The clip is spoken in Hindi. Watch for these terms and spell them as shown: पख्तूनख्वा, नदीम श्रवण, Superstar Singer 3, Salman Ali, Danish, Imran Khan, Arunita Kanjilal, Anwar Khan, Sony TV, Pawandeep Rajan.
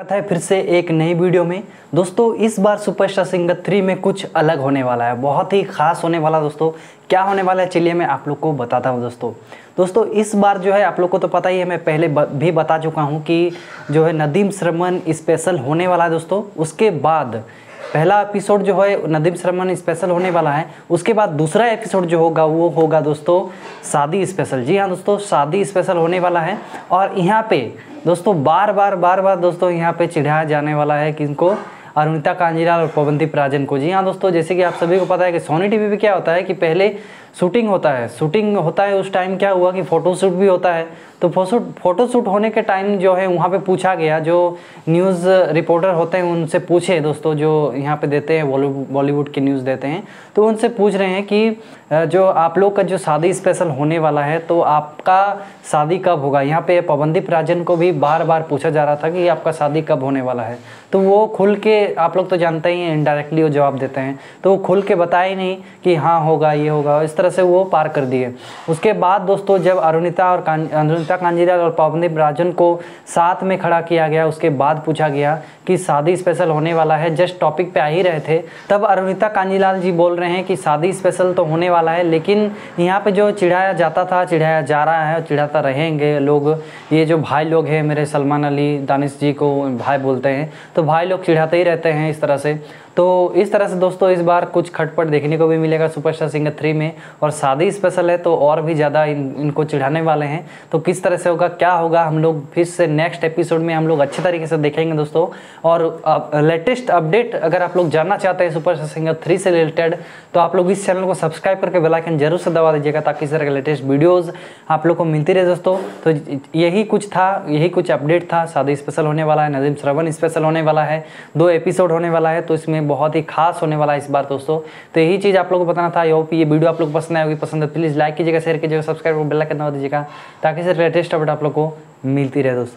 स्वागत है फिर से एक नई वीडियो में। दोस्तों इस बार सुपरस्टार सिंगर 3 में कुछ अलग होने वाला है, बहुत ही खास होने वाला। दोस्तों क्या होने वाला है चलिए मैं आप लोग को बताता हूँ। दोस्तों इस बार जो है आप लोग को तो पता ही है, मैं पहले भी बता चुका हूँ कि जो है नदीम श्रवण स्पेशल होने वाला है। दोस्तों उसके बाद पहला एपिसोड जो है नदीम श्रवण स्पेशल होने वाला है, उसके बाद दूसरा एपिसोड जो होगा वो होगा दोस्तों शादी स्पेशल। जी हाँ दोस्तों शादी स्पेशल होने वाला है। और यहाँ पे दोस्तों बार बार दोस्तों यहाँ पे चिढ़ाया जाने वाला है कि इनको अरुणिता कांजीलाल और पवनदीप राजन को। जी हाँ दोस्तों जैसे कि आप सभी को पता है कि सोनी टीवी पे क्या होता है कि पहले शूटिंग होता है। उस टाइम क्या हुआ कि फ़ोटोशूट भी होता है, तो फ़ोटोशूट होने के टाइम जो है वहाँ पे पूछा गया, जो न्यूज़ रिपोर्टर होते हैं उनसे पूछे दोस्तों, जो यहाँ पे देते हैं बॉलीवुड की न्यूज़ देते हैं, तो उनसे पूछ रहे हैं कि जो आप लोग का जो शादी स्पेशल होने वाला है तो आपका शादी कब होगा। यहाँ पे पवनदीप राजन को भी बार पूछा जा रहा था कि आपका शादी कब होने वाला है, तो वो खुल के, आप लोग तो जानते ही हैं इनडायरेक्टली वो जवाब देते हैं, तो वो खुल के बताया ही नहीं कि हाँ होगा ये होगा, इस तरह से वो पार कर दिए। उसके बाद दोस्तों जब अरुणिता कांजीलाल और पवनदीप राजन को साथ में खड़ा किया गया, उसके बाद पूछा गया कि शादी स्पेशल होने वाला है। जस्ट टॉपिक पे आ ही रहे थे तब अरुणिता कांजीलाल जी बोल रहे हैं कि शादी स्पेशल तो होने वाला है, लेकिन यहाँ पे जो चिढ़ाया जाता था चिढ़ाया जा रहा है और चिढ़ाता रहेंगे लोग, ये जो भाई लोग हैं मेरे सलमान अली दानिश जी को भाई बोलते हैं, तो भाई लोग चिढ़ाते ही रहते हैं इस तरह से। तो इस तरह से दोस्तों इस बार कुछ खटपट देखने को भी मिलेगा सुपरस्टार सिंगर 3 में, और शादी स्पेशल है तो और भी ज़्यादा इनको चिढ़ाने वाले हैं। तो किस तरह से होगा क्या होगा हम लोग फिर से नेक्स्ट एपिसोड में हम लोग अच्छे तरीके से देखेंगे दोस्तों। और लेटेस्ट अपडेट अगर आप लोग जानना चाहते हैं सुपरस्टार सिंगर 3 से रिलेटेड, तो आप लोग इस चैनल को सब्सक्राइब करके बेल आइकन जरूर से दबा दीजिएगा, ताकि इस तरह के लेटेस्ट वीडियोज़ आप लोग को मिलती रहे दोस्तों। तो यही कुछ अपडेट था। शादी स्पेशल होने वाला है, नदीम श्रवण स्पेशल होने वाला है, 2 एपिसोड होने वाला है, तो इसमें बहुत ही खास होने वाला है इस बार दोस्तों। तो यही चीज़ आप लोगों को बताना था। आई होप ये वीडियो आप लोग पसंद आएगी, पसंद है प्लीज़ लाइक कीजिएगा, शेयर कीजिएगा, सब्सक्राइब और बेल आइकन दबा दीजिएगा, ताकि इससे लेटेस्ट अपडेट आप लोग को मिलती रहे दोस्तों।